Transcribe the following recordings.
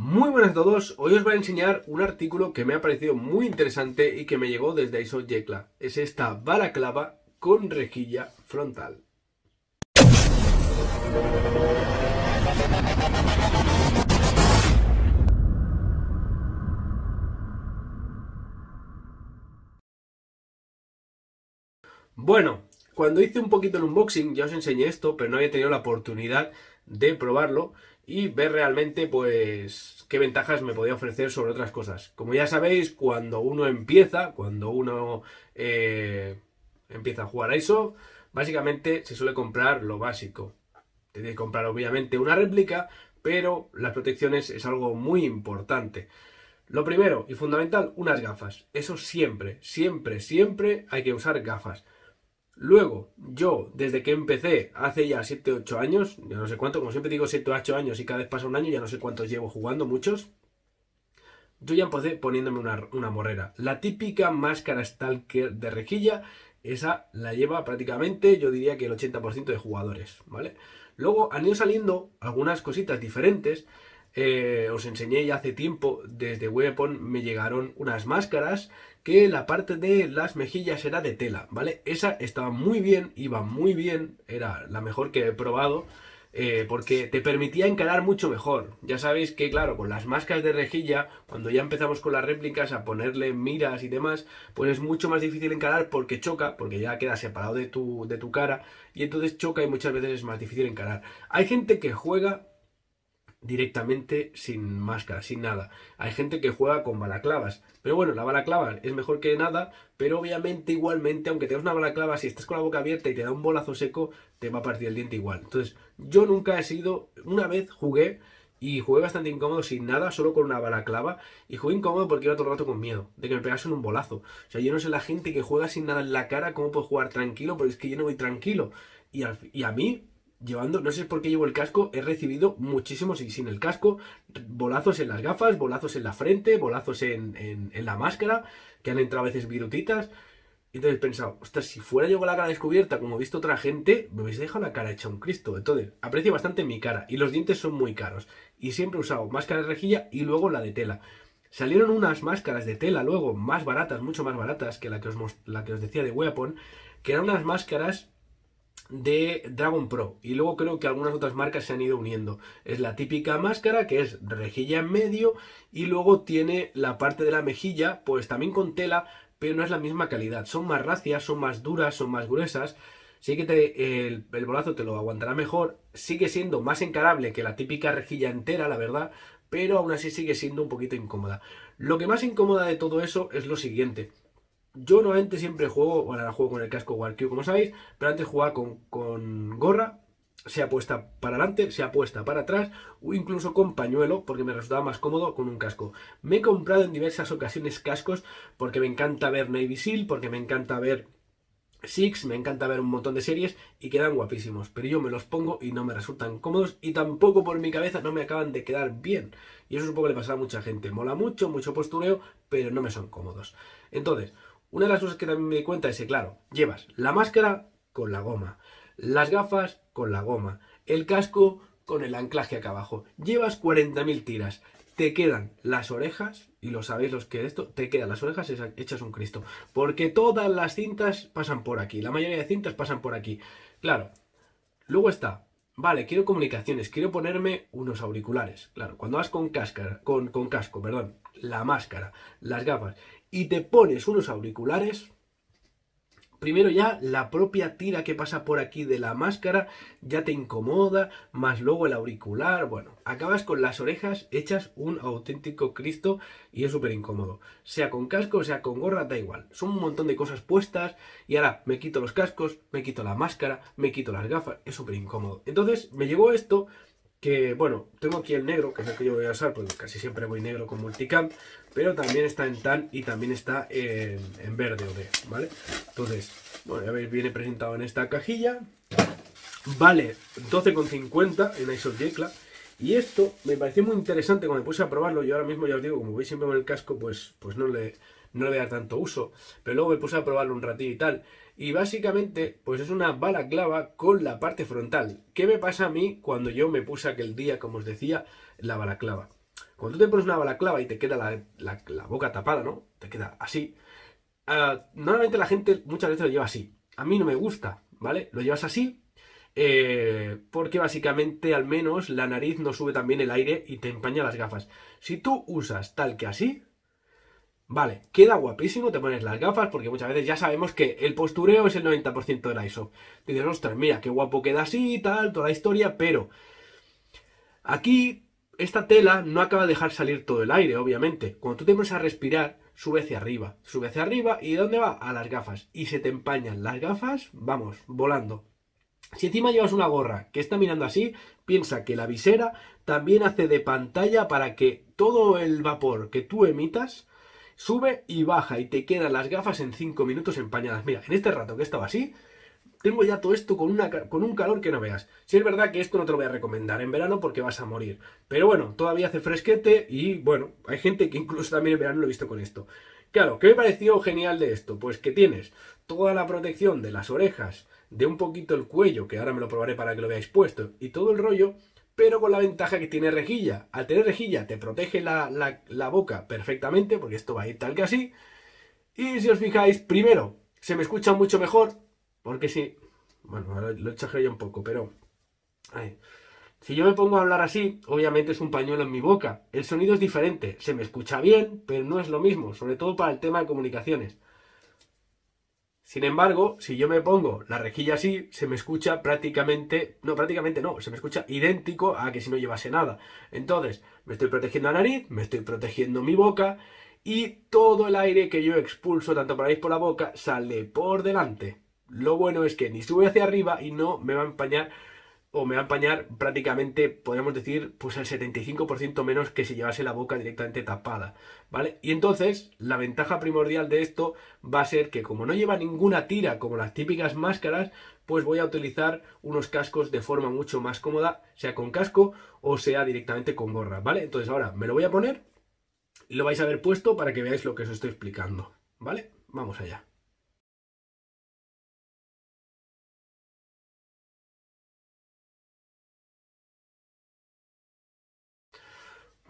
Muy buenas a todos, hoy os voy a enseñar un artículo que me ha parecido muy interesante y que me llegó desde Airsoft Yecla. Es esta balaclava con rejilla frontal. Bueno, cuando hice un poquito el unboxing ya os enseñé esto, pero no había tenido la oportunidad de probarlo y ver realmente pues qué ventajas me podía ofrecer sobre otras cosas. Como ya sabéis, cuando uno empieza a jugar Airsoft, básicamente se suele comprar lo básico. Tenéis que comprar obviamente una réplica, pero las protecciones es algo muy importante. Lo primero y fundamental, unas gafas. Eso siempre, siempre, siempre hay que usar gafas. Luego, yo, desde que empecé, hace ya 7 o 8 años, ya no sé cuánto, como siempre digo 7 o 8 años y cada vez pasa un año, ya no sé cuántos llevo jugando, muchos, yo ya empecé poniéndome una morrera. La típica máscara Stalker de rejilla, esa la lleva prácticamente, yo diría que el 80% de jugadores, ¿vale? Luego han ido saliendo algunas cositas diferentes. Os enseñé ya hace tiempo, desde Weapon me llegaron unas máscaras que la parte de las mejillas era de tela, ¿vale? Esa estaba muy bien, iba muy bien, era la mejor que he probado porque te permitía encarar mucho mejor. Ya sabéis que, claro, con las máscaras de rejilla, cuando ya empezamos con las réplicas a ponerle miras y demás, pues es mucho más difícil encarar porque choca, porque ya queda separado de tu cara y entonces choca y muchas veces es más difícil encarar. Hay gente que juega directamente sin máscara, sin nada. Hay gente que juega con balaclavas, pero bueno, la balaclava es mejor que nada, pero obviamente igualmente, aunque tengas una balaclava, si estás con la boca abierta y te da un bolazo seco, te va a partir el diente igual. Entonces, yo nunca he sido, una vez jugué y jugué bastante incómodo sin nada, solo con una balaclava, y jugué incómodo porque iba todo el rato con miedo de que me pegasen un bolazo. O sea, yo no sé la gente que juega sin nada en la cara cómo puede jugar tranquilo, porque es que yo no voy tranquilo. Y a mí, llevando, no sé por qué llevo el casco, he recibido muchísimos y sin el casco, bolazos en las gafas, bolazos en la frente, bolazos en la máscara, que han entrado a veces virutitas. Entonces he pensado, ostras, si fuera yo con la cara descubierta, como he visto otra gente, me hubiese dejado la cara hecha un Cristo. Entonces, aprecio bastante mi cara y los dientes son muy caros. Y siempre he usado máscara de rejilla y luego la de tela. Salieron unas máscaras de tela luego más baratas, mucho más baratas que la que os decía de Weapon, que eran unas máscaras de Dragon Pro, y luego creo que algunas otras marcas se han ido uniendo. Es la típica máscara que es rejilla en medio y luego tiene la parte de la mejilla pues también con tela, pero no es la misma calidad, son más racias, son más duras, son más gruesas. Sí que el bolazo te lo aguantará mejor, sigue siendo más encarable que la típica rejilla entera, la verdad, pero aún así sigue siendo un poquito incómoda. Lo que más incomoda de todo eso es lo siguiente. Yo normalmente siempre juego, bueno, ahora juego con el casco WarQ, como sabéis, pero antes jugaba con gorra, sea puesta para adelante, sea puesta para atrás, o incluso con pañuelo, porque me resultaba más cómodo con un casco. Me he comprado en diversas ocasiones cascos, porque me encanta ver Navy SEAL, porque me encanta ver Six, me encanta ver un montón de series y quedan guapísimos, pero yo me los pongo y no me resultan cómodos y tampoco por mi cabeza no me acaban de quedar bien. Y eso es un poco le pasa a mucha gente, mola mucho, mucho postureo, pero no me son cómodos. Entonces, una de las cosas que también me di cuenta es que, claro, llevas la máscara con la goma, las gafas con la goma, el casco con el anclaje acá abajo. Llevas 40.000 tiras, te quedan las orejas, y lo sabéis los que esto, te quedan las orejas hechas un Cristo. Porque todas las cintas pasan por aquí, la mayoría de cintas pasan por aquí. Claro, luego está, vale, quiero comunicaciones, quiero ponerme unos auriculares. Claro, cuando vas con casco, la máscara, las gafas, y te pones unos auriculares, primero ya la propia tira que pasa por aquí de la máscara ya te incomoda, más luego el auricular, bueno, acabas con las orejas hechas un auténtico Cristo y es súper incómodo. Sea con casco, sea con gorra, da igual, son un montón de cosas puestas y ahora me quito los cascos, me quito la máscara, me quito las gafas, es súper incómodo. Entonces me llegó esto, que bueno, tengo aquí el negro, que es el que yo voy a usar, porque casi siempre voy negro con multicam, pero también está en tan y también está en verde o de, ¿vale? Entonces, bueno, ya veis, viene presentado en esta cajilla, vale 12,50 en Airsoft Yecla, y esto me pareció muy interesante cuando me puse a probarlo. Yo ahora mismo ya os digo, como veis siempre con el casco, pues no le voy a dar tanto uso, pero luego me puse a probarlo un ratito y tal. Y básicamente, pues es una balaclava con la parte frontal. ¿Qué me pasa a mí cuando yo me puse aquel día, como os decía, la balaclava? Cuando tú te pones una balaclava y te queda la boca tapada, ¿no? Te queda así. Normalmente la gente muchas veces lo lleva así. A mí no me gusta, ¿vale? Lo llevas así porque básicamente al menos la nariz no sube también el aire y te empaña las gafas. Si tú usas tal que así, vale, queda guapísimo, te pones las gafas porque muchas veces ya sabemos que el postureo es el 90% del ISO. Dices, ostras, mira, qué guapo queda así y tal, toda la historia, pero aquí esta tela no acaba de dejar salir todo el aire, obviamente. Cuando tú te pones a respirar, sube hacia arriba y ¿de dónde va? A las gafas. Y se te empañan las gafas, vamos, volando. Si encima llevas una gorra que está mirando así, piensa que la visera también hace de pantalla para que todo el vapor que tú emitas sube y baja y te quedan las gafas en 5 minutos empañadas. Mira, en este rato que estaba así, tengo ya todo esto con un calor que no veas. Sí, es verdad que esto no te lo voy a recomendar en verano porque vas a morir. Pero bueno, todavía hace fresquete y bueno, hay gente que incluso también en verano lo he visto con esto. Claro, ¿qué me pareció genial de esto? Pues que tienes toda la protección de las orejas, de un poquito el cuello, que ahora me lo probaré para que lo veáis puesto, y todo el rollo, pero con la ventaja que tiene rejilla. Al tener rejilla te protege la boca perfectamente, porque esto va a ir tal que así. Y si os fijáis, primero, se me escucha mucho mejor, porque si... Bueno, ahora lo exagero un poco, pero... Ay, si yo me pongo a hablar así, obviamente es un pañuelo en mi boca. El sonido es diferente, se me escucha bien, pero no es lo mismo, sobre todo para el tema de comunicaciones. Sin embargo, si yo me pongo la rejilla así, se me escucha prácticamente no, se me escucha idéntico a que si no llevase nada. Entonces, me estoy protegiendo la nariz, me estoy protegiendo mi boca y todo el aire que yo expulso, tanto por la nariz como por la boca, sale por delante. Lo bueno es que ni sube hacia arriba y no me va a empañar, o me va a empañar prácticamente, podríamos decir, pues el 75% menos que si llevase la boca directamente tapada, ¿vale? Y entonces, la ventaja primordial de esto va a ser que como no lleva ninguna tira, como las típicas máscaras, pues voy a utilizar unos cascos de forma mucho más cómoda, sea con casco o sea directamente con gorra, ¿vale? Entonces ahora me lo voy a poner y lo vais a ver puesto para que veáis lo que os estoy explicando, ¿vale? Vamos allá.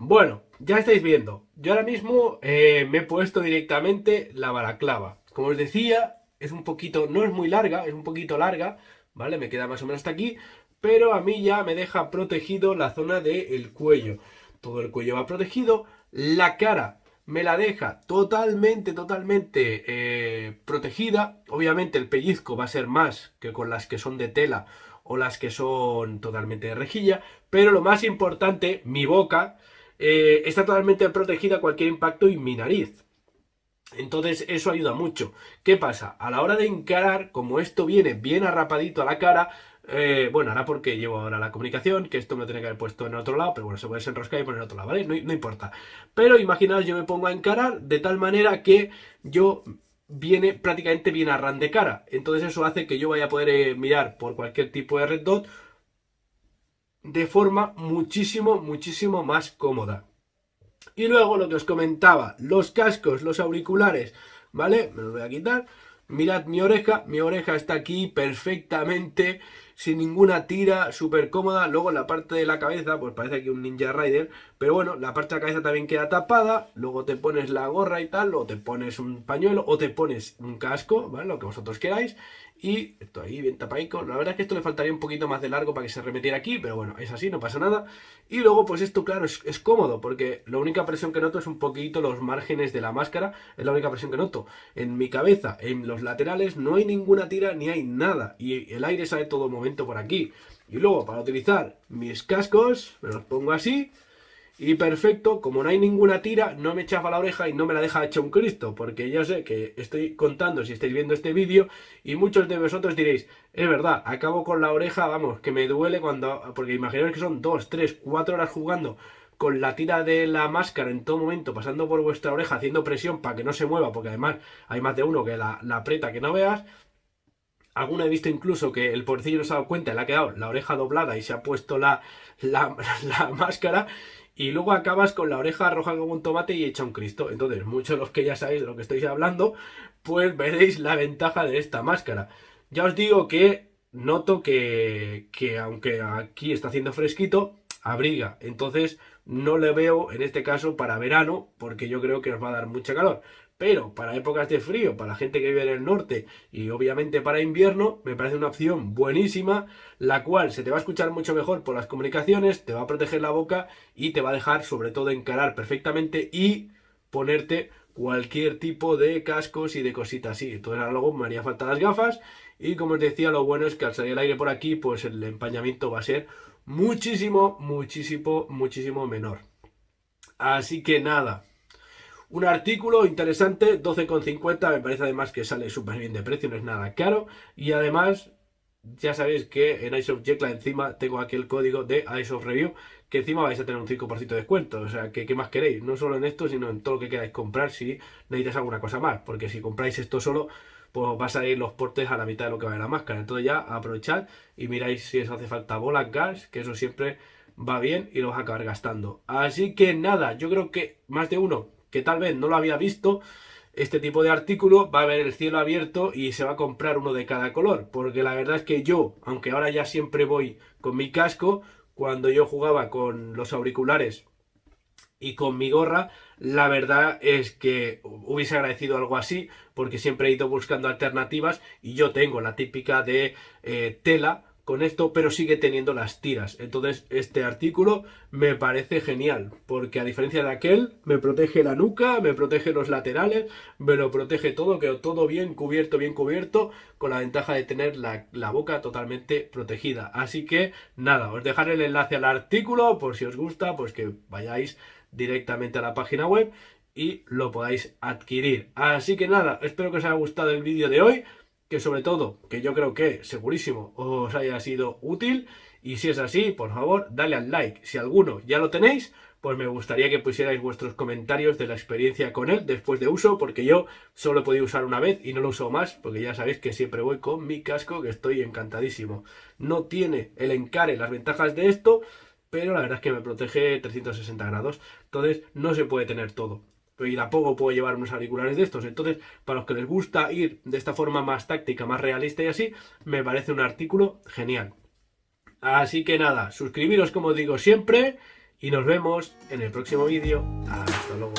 Bueno, ya estáis viendo, yo ahora mismo me he puesto directamente la balaclava. Como os decía, es un poquito, no es muy larga, es un poquito larga, ¿vale? Me queda más o menos hasta aquí, pero a mí ya me deja protegido la zona del cuello. Todo el cuello va protegido, la cara me la deja totalmente protegida. Obviamente el pellizco va a ser más que con las que son de tela o las que son totalmente de rejilla, pero lo más importante, mi boca... está totalmente protegida a cualquier impacto y mi nariz. Entonces eso ayuda mucho. ¿Qué pasa? A la hora de encarar, como esto viene bien arrapadito a la cara, bueno, ahora porque llevo ahora la comunicación, que esto me lo tenía que haber puesto en otro lado, pero bueno, se puede desenroscar y poner en otro lado, ¿vale? No importa. Pero imaginaos, yo me pongo a encarar de tal manera que yo viene prácticamente bien a ran de cara. Entonces eso hace que yo vaya a poder mirar por cualquier tipo de red dot de forma muchísimo más cómoda. Y luego lo que os comentaba, los cascos, los auriculares, ¿vale? Me los voy a quitar. Mirad mi oreja está aquí perfectamente, sin ninguna tira, súper cómoda. Luego la parte de la cabeza, pues parece aquí un Ninja Rider, pero bueno, la parte de la cabeza también queda tapada. Luego te pones la gorra y tal, o te pones un pañuelo, o te pones un casco, ¿vale? Lo que vosotros queráis. Y esto ahí bien tapadico. La verdad es que esto le faltaría un poquito más de largo para que se remetiera aquí, pero bueno, es así, no pasa nada. Y luego pues esto, claro, es cómodo, porque la única presión que noto es un poquito los márgenes de la máscara, es la única presión que noto. En mi cabeza, en los laterales, no hay ninguna tira ni hay nada, y el aire sale todo momento por aquí. Y luego para utilizar mis cascos, me los pongo así, y perfecto, como no hay ninguna tira, no me chafa la oreja y no me la deja hecha un Cristo, porque ya sé que estoy contando si estáis viendo este vídeo y muchos de vosotros diréis, es verdad, acabo con la oreja, vamos, que me duele cuando... Porque imaginaos que son 2, 3, 4 horas jugando con la tira de la máscara en todo momento, pasando por vuestra oreja, haciendo presión para que no se mueva, porque además hay más de uno que la aprieta que no veas. Alguna he visto incluso que el pobrecillo no se ha dado cuenta, le ha quedado la oreja doblada y se ha puesto la máscara. Y luego acabas con la oreja roja como un tomate y hecha un Cristo. Entonces, muchos de los que ya sabéis de lo que estoy hablando, pues veréis la ventaja de esta máscara. Ya os digo que noto que aunque aquí está haciendo fresquito, abriga. Entonces, no le veo en este caso para verano, porque yo creo que os va a dar mucha calor. Pero para épocas de frío, para la gente que vive en el norte y obviamente para invierno, me parece una opción buenísima, la cual se te va a escuchar mucho mejor por las comunicaciones, te va a proteger la boca y te va a dejar sobre todo encarar perfectamente y ponerte cualquier tipo de cascos y de cositas así. Entonces ahora luego me haría falta las gafas y, como os decía, lo bueno es que al salir el aire por aquí, pues el empañamiento va a ser muchísimo, muchísimo, muchísimo menor. Así que nada. Un artículo interesante, 12,50, me parece además que sale súper bien de precio, no es nada caro. Y además, ya sabéis que en Airsoft Yecla encima tengo aquí el código de Airsoft Review, que encima vais a tener un 5% de descuento. O sea, que ¿qué más queréis? No solo en esto, sino en todo lo que queráis comprar si necesitáis alguna cosa más. Porque si compráis esto solo, pues os va a salir los portes a la mitad de lo que vale la máscara. Entonces ya aprovechad y miráis si os hace falta bolas, gas, que eso siempre va bien y lo vas a acabar gastando. Así que nada, yo creo que más de uno que tal vez no lo había visto, este tipo de artículo, va a ver el cielo abierto y se va a comprar uno de cada color. Porque la verdad es que yo, aunque ahora ya siempre voy con mi casco, cuando yo jugaba con los auriculares y con mi gorra, la verdad es que hubiese agradecido algo así, porque siempre he ido buscando alternativas y yo tengo la típica de tela con esto, pero sigue teniendo las tiras. Entonces este artículo me parece genial, porque a diferencia de aquel, me protege la nuca, me protege los laterales, me lo protege todo, quedó todo bien cubierto, con la ventaja de tener la boca totalmente protegida. Así que nada, os dejaré el enlace al artículo, por si os gusta, pues que vayáis directamente a la página web y lo podáis adquirir. Así que nada, espero que os haya gustado el vídeo de hoy, que sobre todo, que yo creo que segurísimo os haya sido útil, y si es así, por favor, dale al like. Si alguno ya lo tenéis, pues me gustaría que pusierais vuestros comentarios de la experiencia con él después de uso, porque yo solo he podido usar una vez y no lo uso más, porque ya sabéis que siempre voy con mi casco, que estoy encantadísimo. No tiene el encare las ventajas de esto, pero la verdad es que me protege 360 grados, entonces no se puede tener todo. Y tampoco puedo llevar unos auriculares de estos. Entonces, para los que les gusta ir de esta forma más táctica, más realista y así, me parece un artículo genial. Así que nada, suscribiros como digo siempre y nos vemos en el próximo vídeo. Hasta luego.